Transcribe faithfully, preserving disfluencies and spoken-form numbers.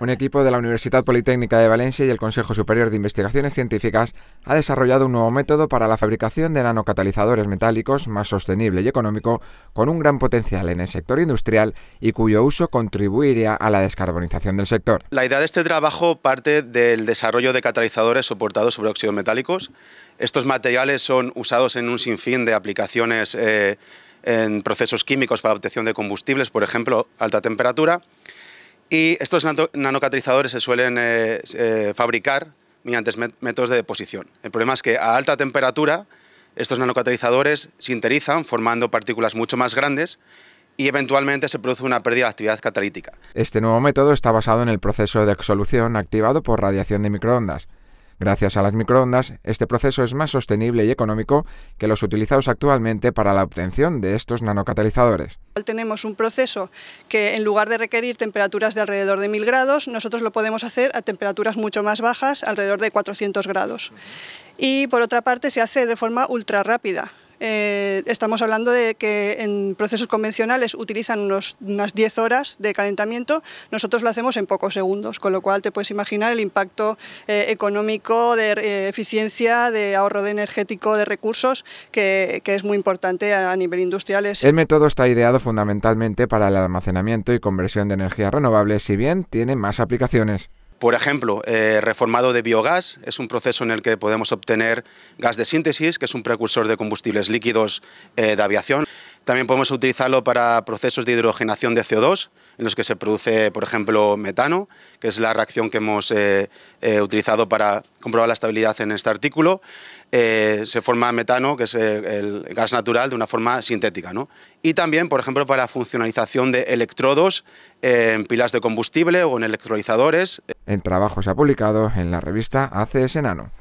Un equipo de la Universitat Politécnica de Valencia y el Consejo Superior de Investigaciones Científicas ha desarrollado un nuevo método para la fabricación de nanocatalizadores metálicos más sostenible y económico, con un gran potencial en el sector industrial y cuyo uso contribuiría a la descarbonización del sector. La idea de este trabajo parte del desarrollo de catalizadores soportados sobre óxidos metálicos. Estos materiales son usados en un sinfín de aplicaciones eh, en procesos químicos para la obtención de combustibles, por ejemplo, alta temperatura. Y estos nanocatalizadores se suelen eh, eh, fabricar mediante métodos de deposición. El problema es que a alta temperatura estos nanocatalizadores sinterizan formando partículas mucho más grandes y eventualmente se produce una pérdida de actividad catalítica. Este nuevo método está basado en el proceso de exsolución activado por radiación de microondas. Gracias a las microondas, este proceso es más sostenible y económico que los utilizados actualmente para la obtención de estos nanocatalizadores. Tenemos un proceso que, en lugar de requerir temperaturas de alrededor de mil grados, nosotros lo podemos hacer a temperaturas mucho más bajas, alrededor de cuatrocientos grados. Y, por otra parte, se hace de forma ultra rápida. Eh, estamos hablando de que en procesos convencionales utilizan unos, unas diez horas de calentamiento, nosotros lo hacemos en pocos segundos, con lo cual te puedes imaginar el impacto eh, económico, de eh, eficiencia, de ahorro de energético, de recursos, que, que es muy importante a, a nivel industrial. El método está ideado fundamentalmente para el almacenamiento y conversión de energías renovables, si bien tiene más aplicaciones. Por ejemplo, eh, reformado de biogás, es un proceso en el que podemos obtener gas de síntesis, que es un precursor de combustibles líquidos eh, de aviación. También podemos utilizarlo para procesos de hidrogenación de C O dos, en los que se produce, por ejemplo, metano, que es la reacción que hemos eh, eh, utilizado para comprobar la estabilidad en este artículo. Eh, se forma metano, que es eh, el gas natural, de una forma sintética, ¿no? Y también, por ejemplo, para funcionalización de electrodos eh, en pilas de combustible o en electrolizadores. El trabajo se ha publicado en la revista A C S Nano.